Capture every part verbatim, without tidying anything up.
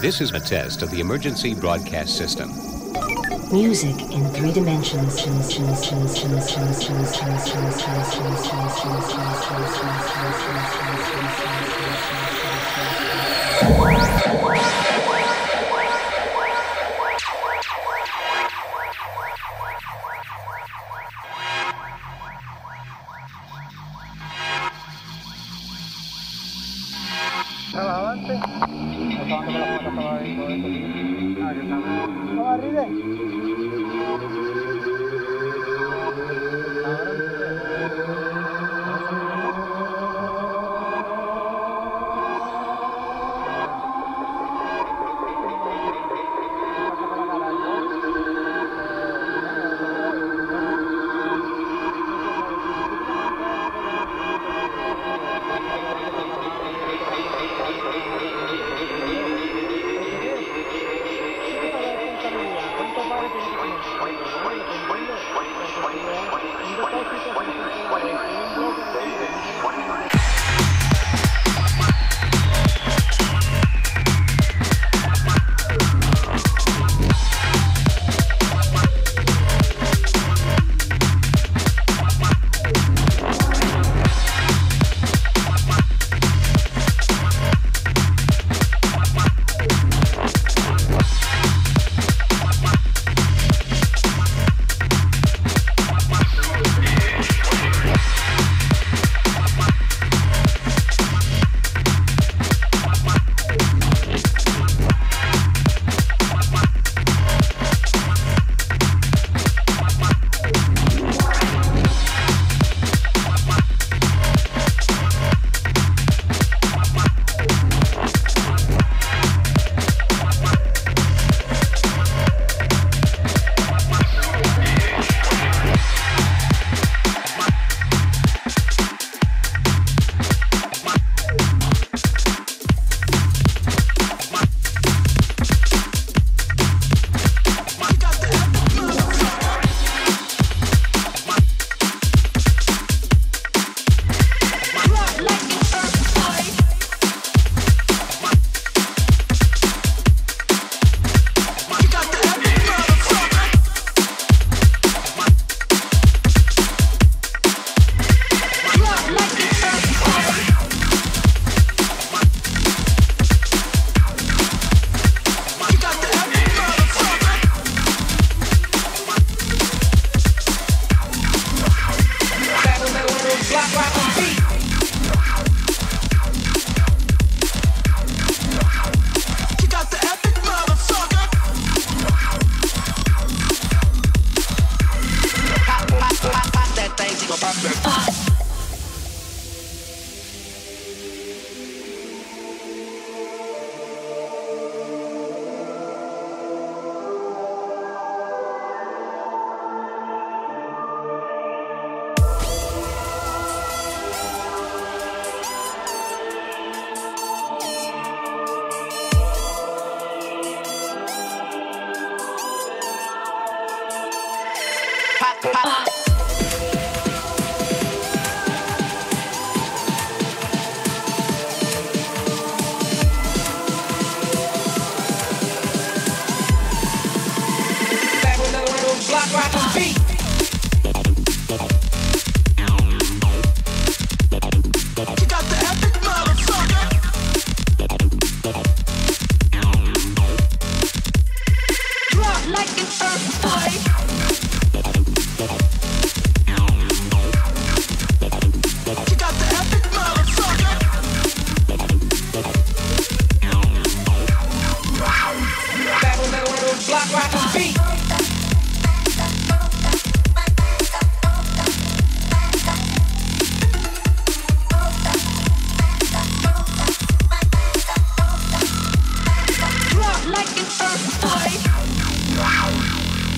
This is a test of the emergency broadcast system. Music in three dimensions. Wow.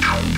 Wow.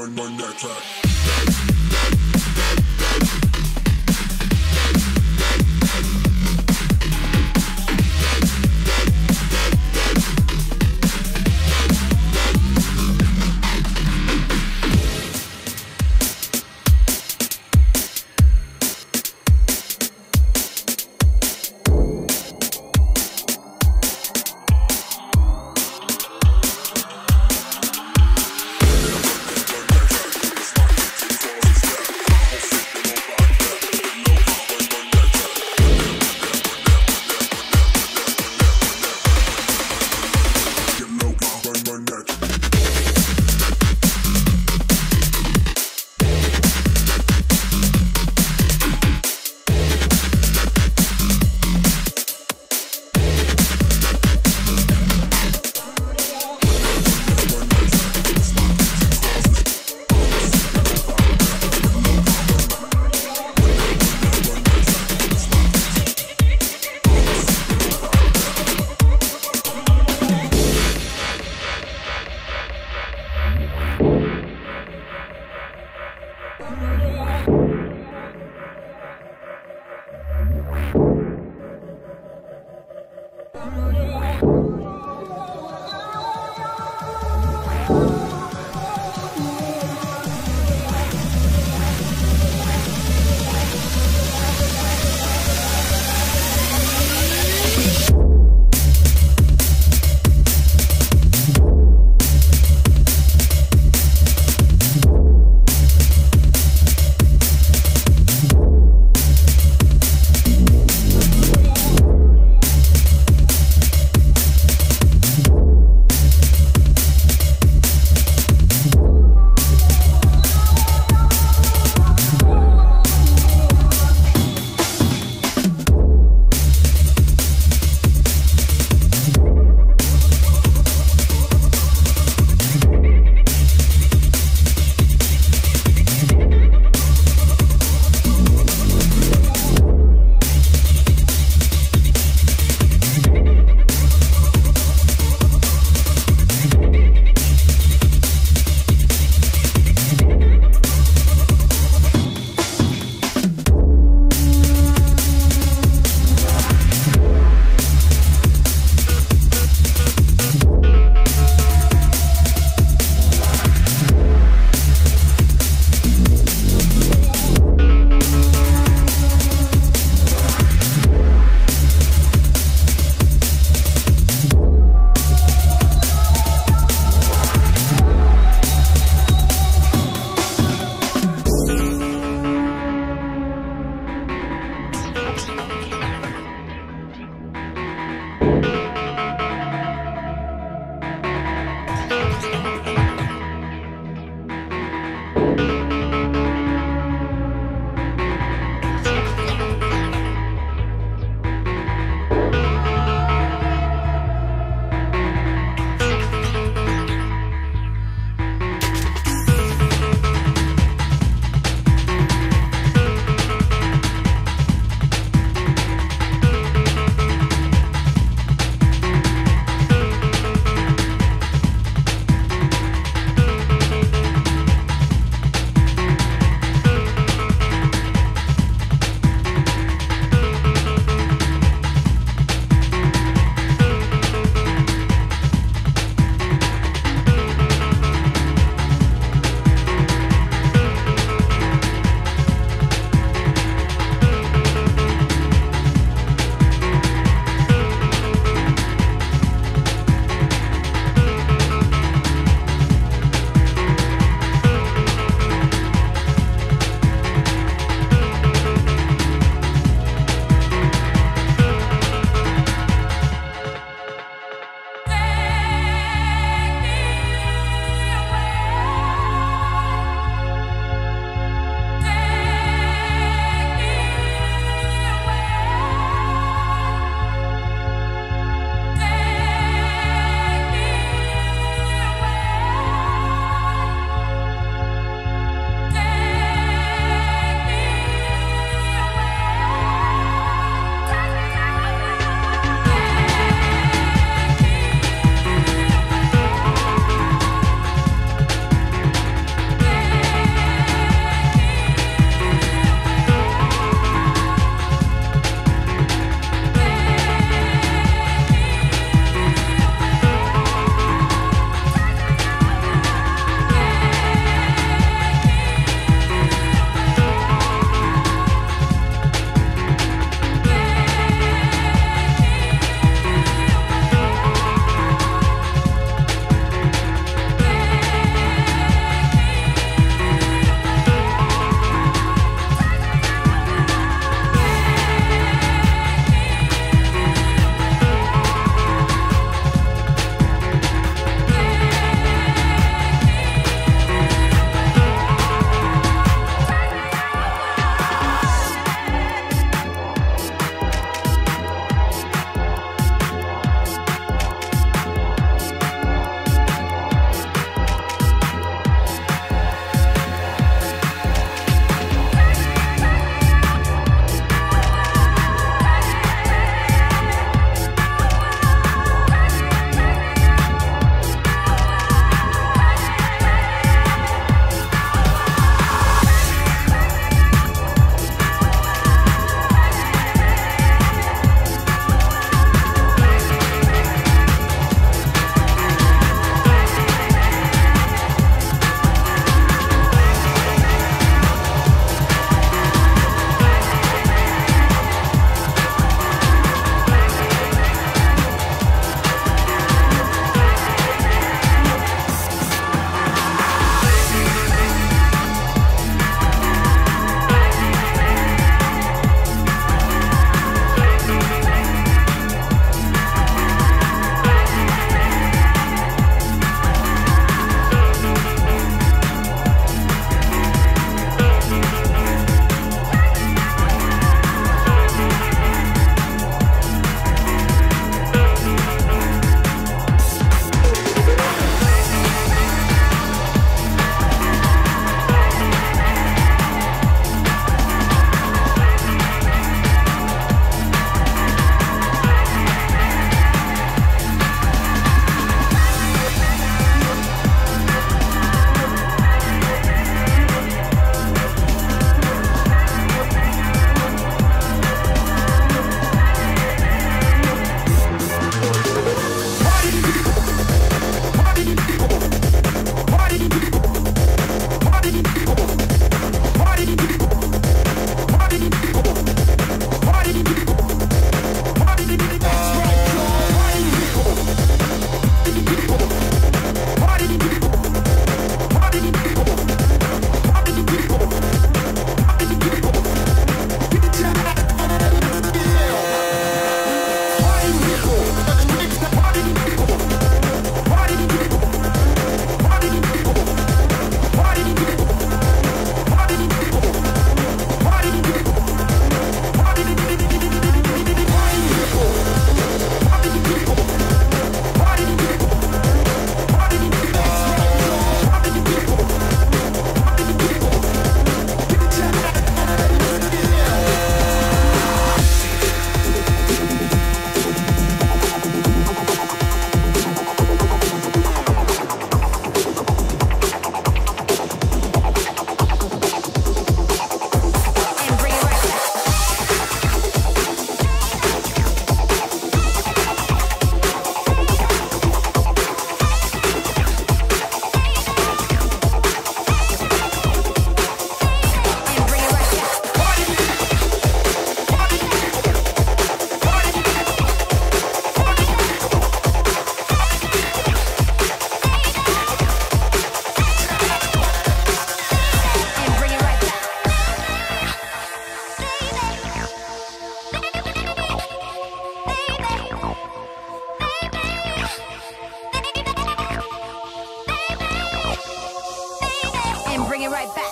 run, run that track. bring it right back.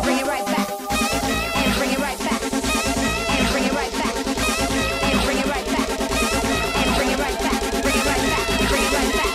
Bring it right back, bring it right back, bring it right back, bring it right back, bring it right back.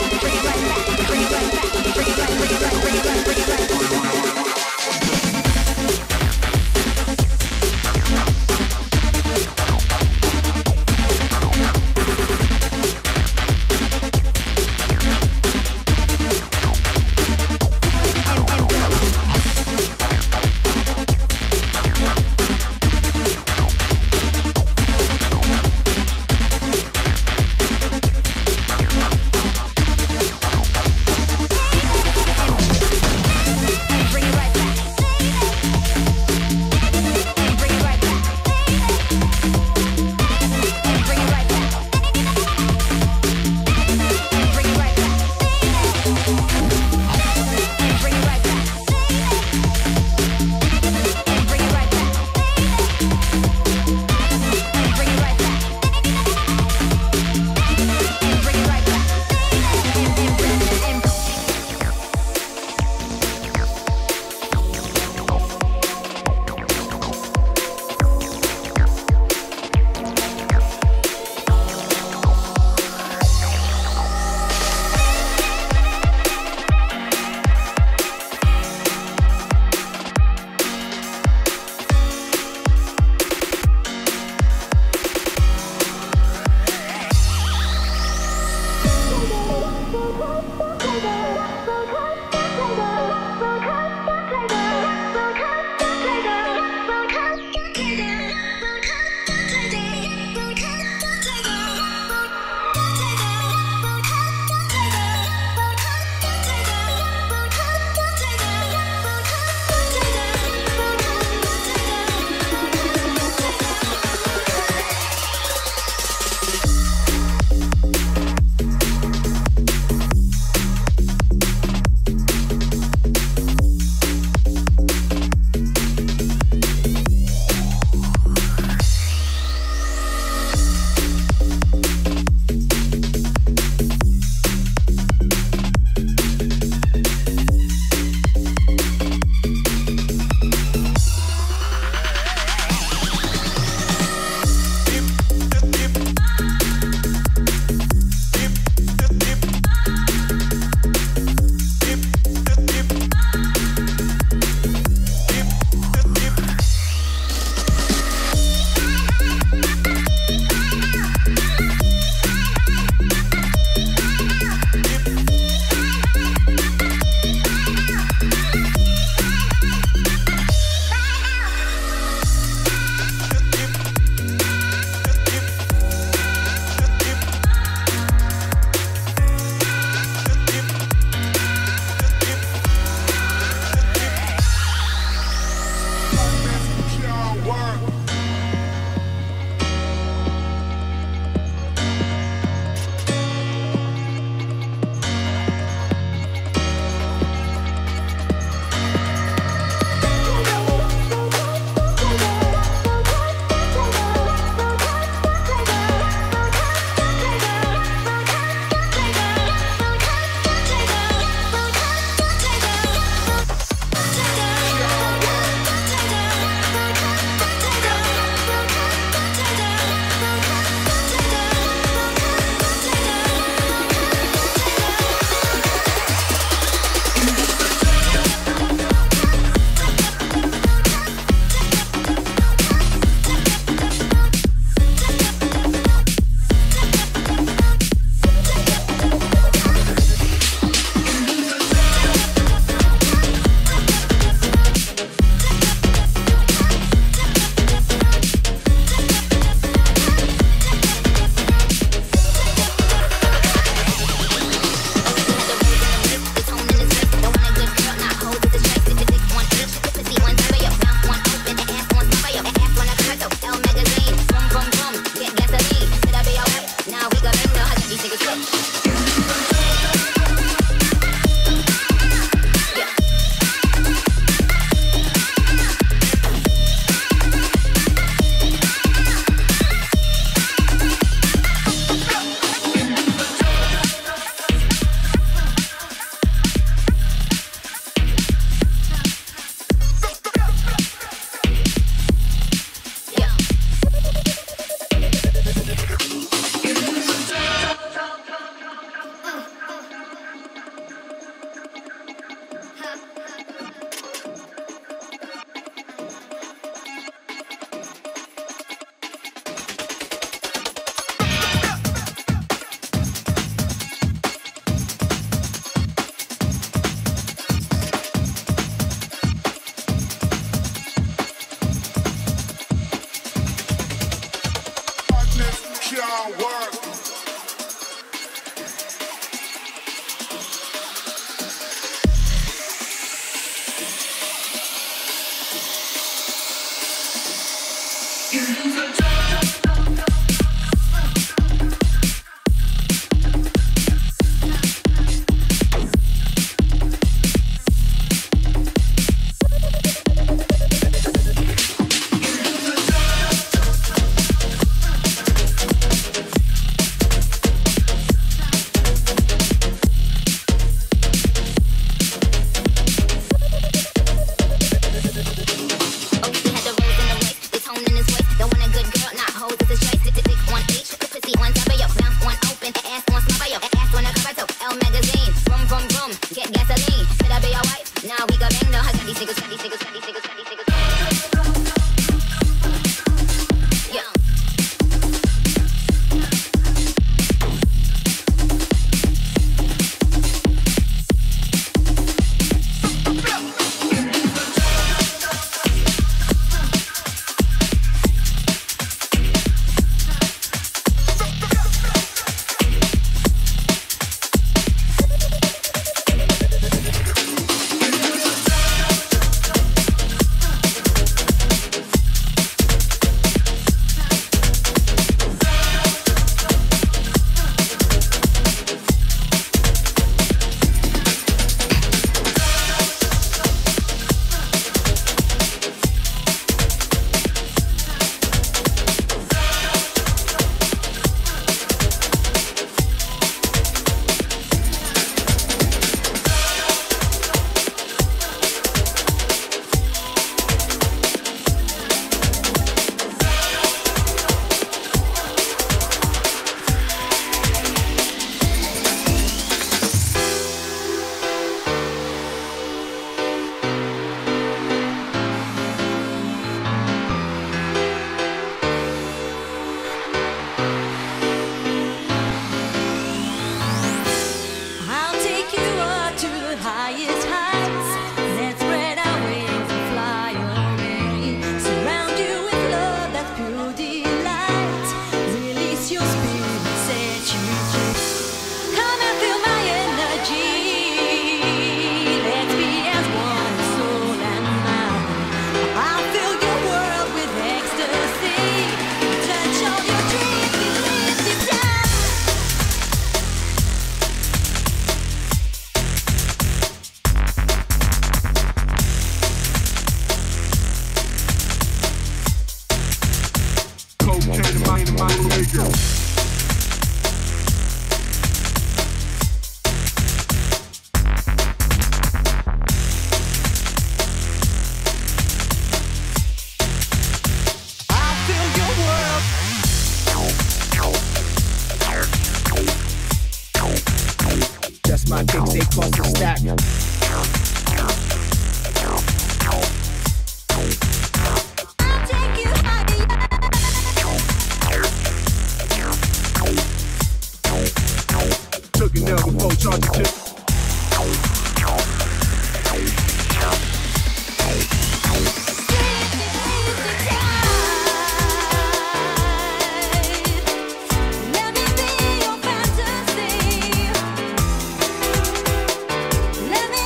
Let me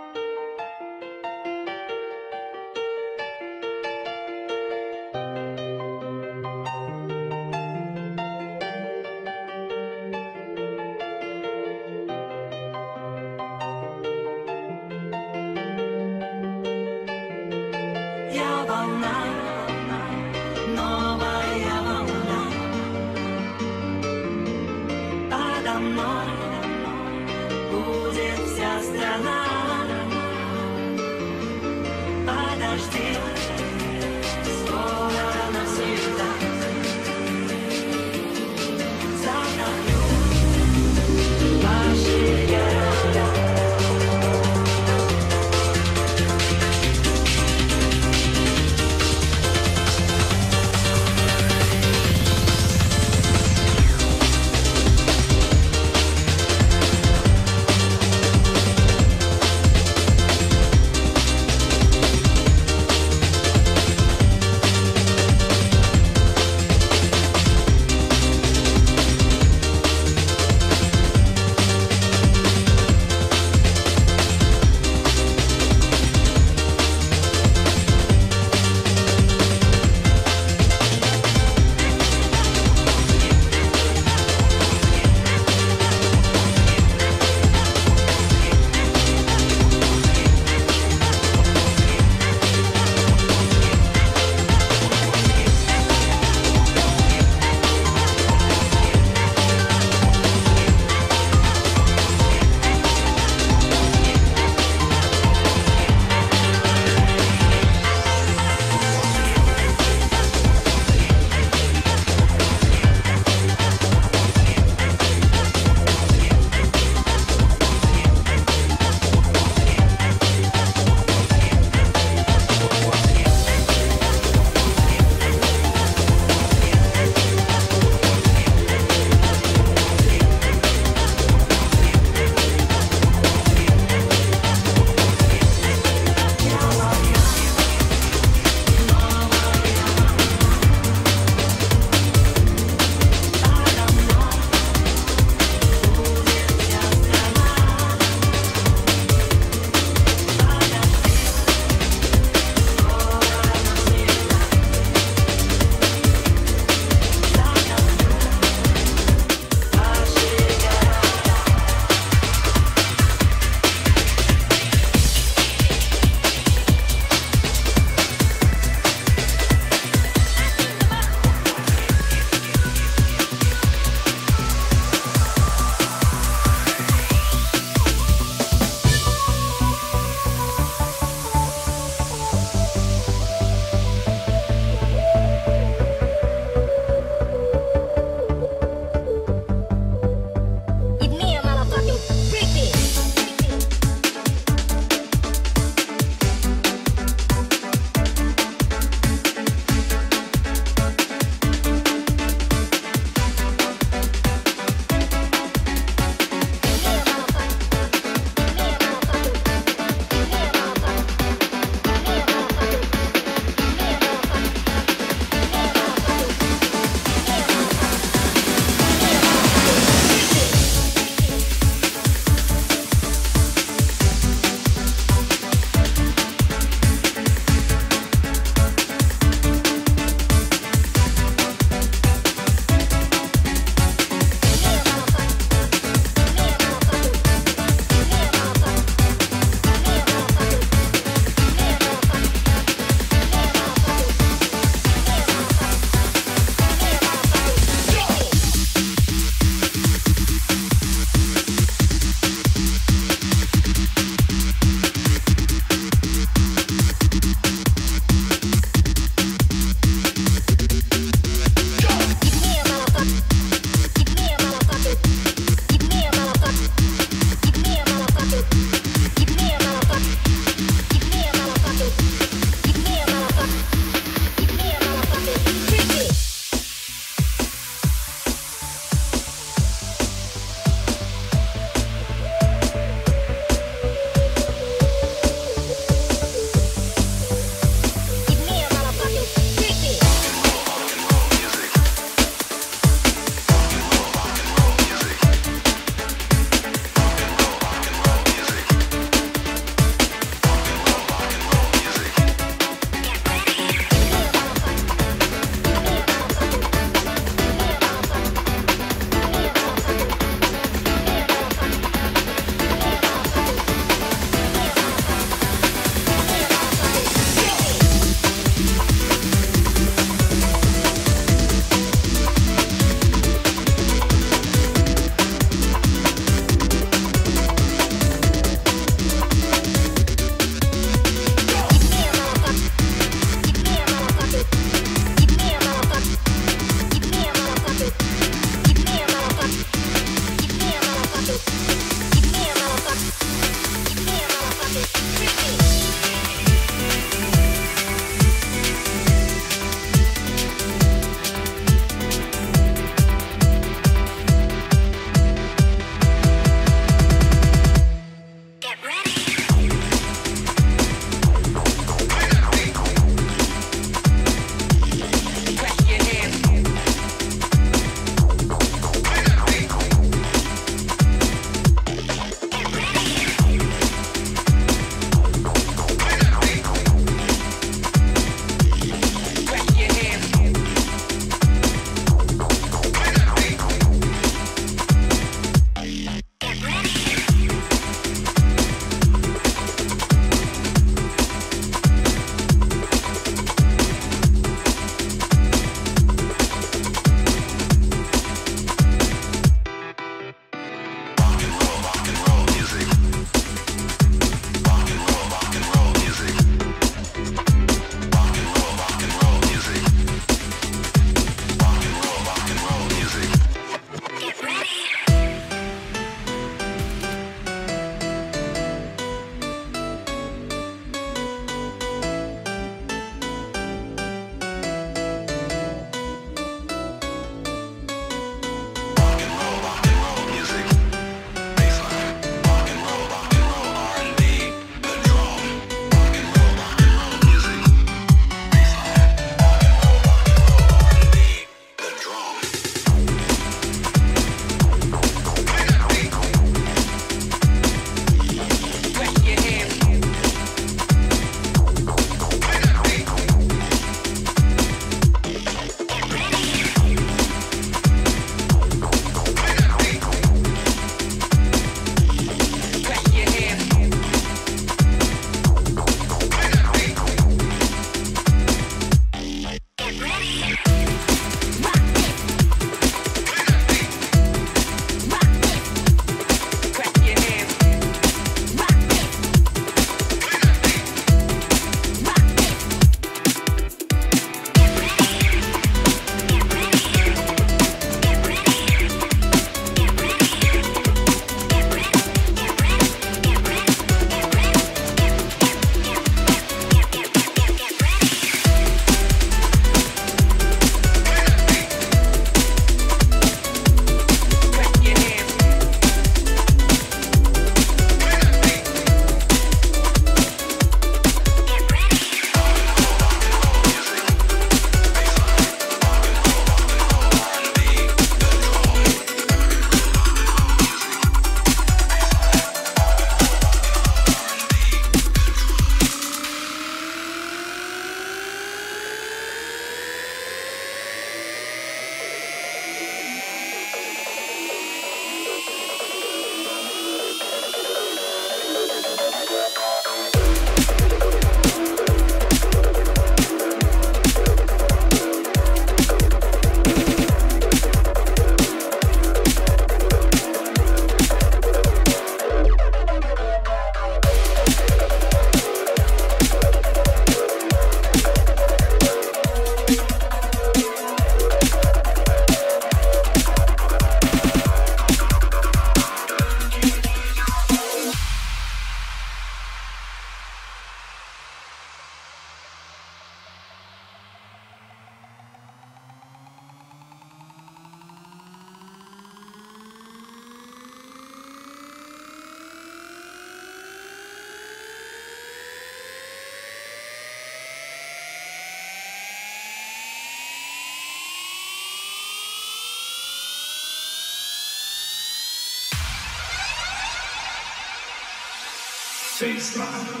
Face life.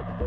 Oh.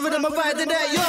the rhythm of vibe today, yo.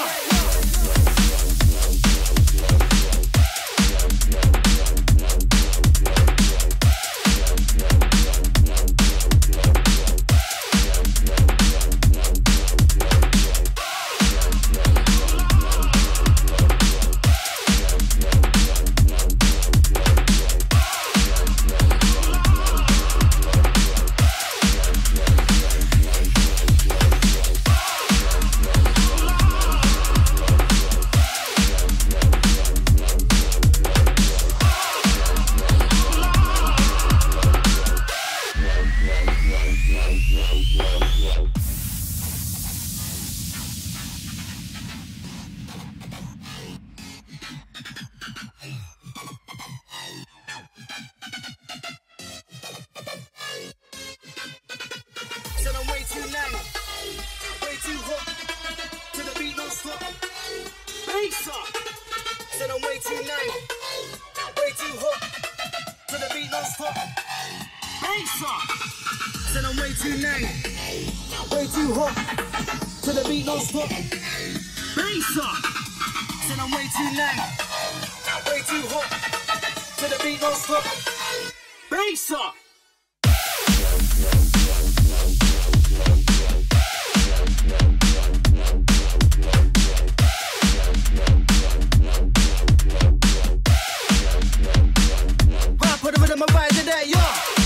Said I'm way too nice, way too hooked, to the beat don't stop. Bass up. Said I'm way too nice, way too hooked, to the beat don't stop. Bass up. Said I'm way too nice, way too hooked, to the beat don't stop. Bass up. Put a rhythm of vibe today, yo.